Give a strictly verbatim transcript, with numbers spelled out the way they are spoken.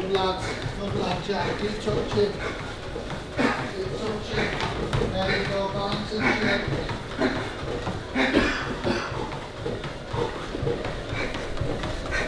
Good lad, good lad Jack, keep touching, keep touching, there you go, balance and shape.